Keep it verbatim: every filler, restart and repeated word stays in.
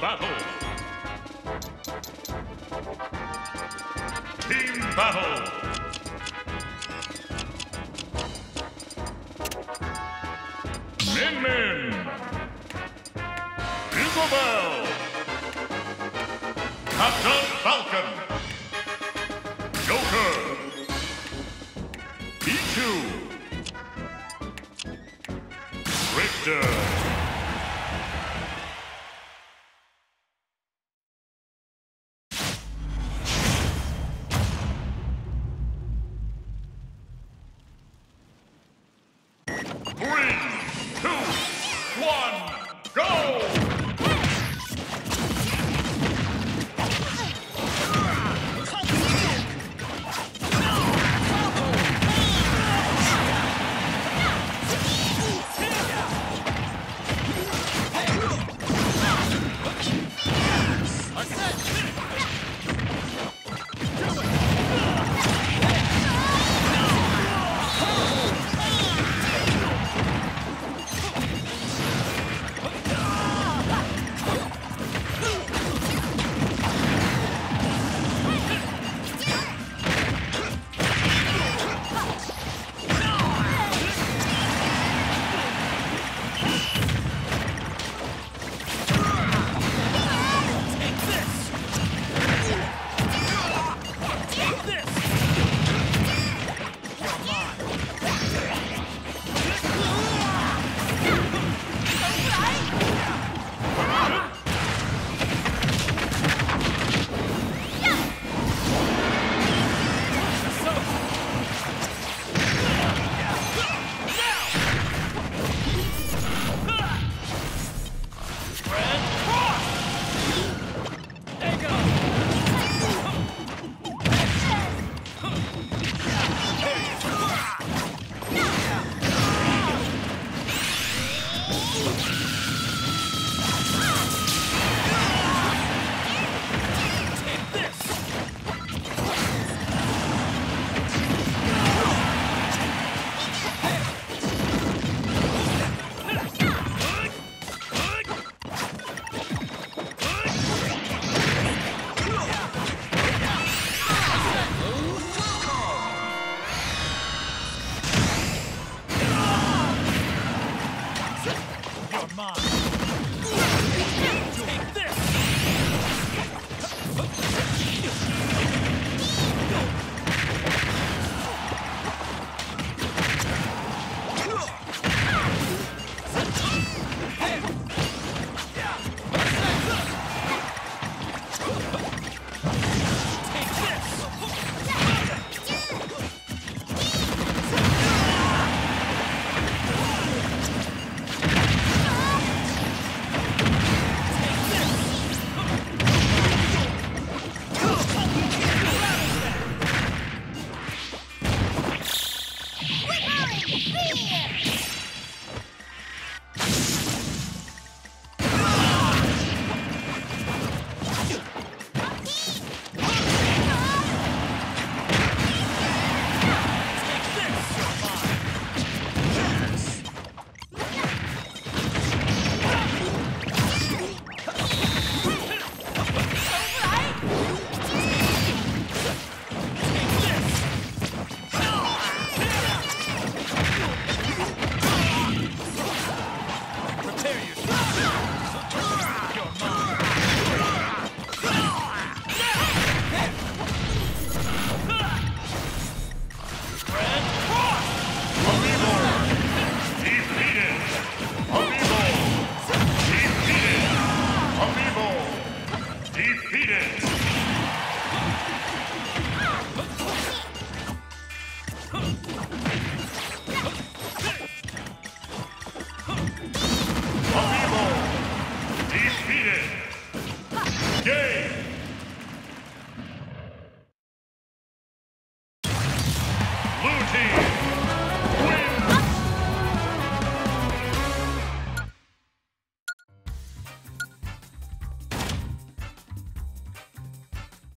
Battle. Team Battle. Min-min. Isabel. Captain Falcon.